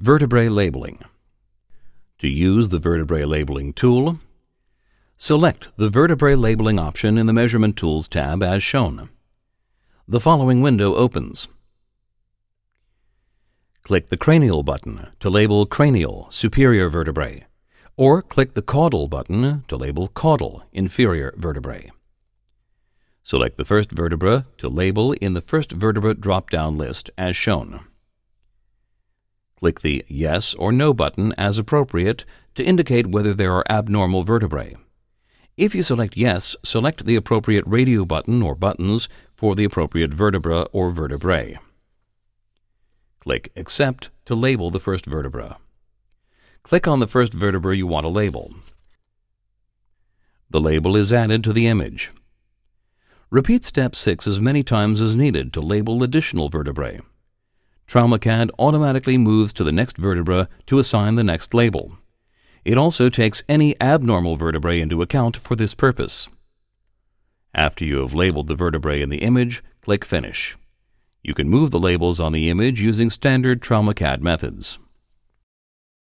Vertebrae labeling. To use the vertebrae labeling tool, select the vertebrae labeling option in the Measurement Tools tab as shown. The following window opens. Click the Cranial button to label cranial, superior vertebrae, or click the Caudal button to label caudal, inferior vertebrae. Select the first vertebra to label in the first vertebra drop-down list as shown. Click the Yes or No button as appropriate to indicate whether there are abnormal vertebrae. If you select Yes, select the appropriate radio button or buttons for the appropriate vertebra or vertebrae. Click Accept to label the first vertebra. Click on the first vertebra you want to label. The label is added to the image. Repeat step 6 as many times as needed to label additional vertebrae. TraumaCAD automatically moves to the next vertebra to assign the next label. It also takes any abnormal vertebrae into account for this purpose. After you have labeled the vertebrae in the image, click Finish. You can move the labels on the image using standard TraumaCAD methods.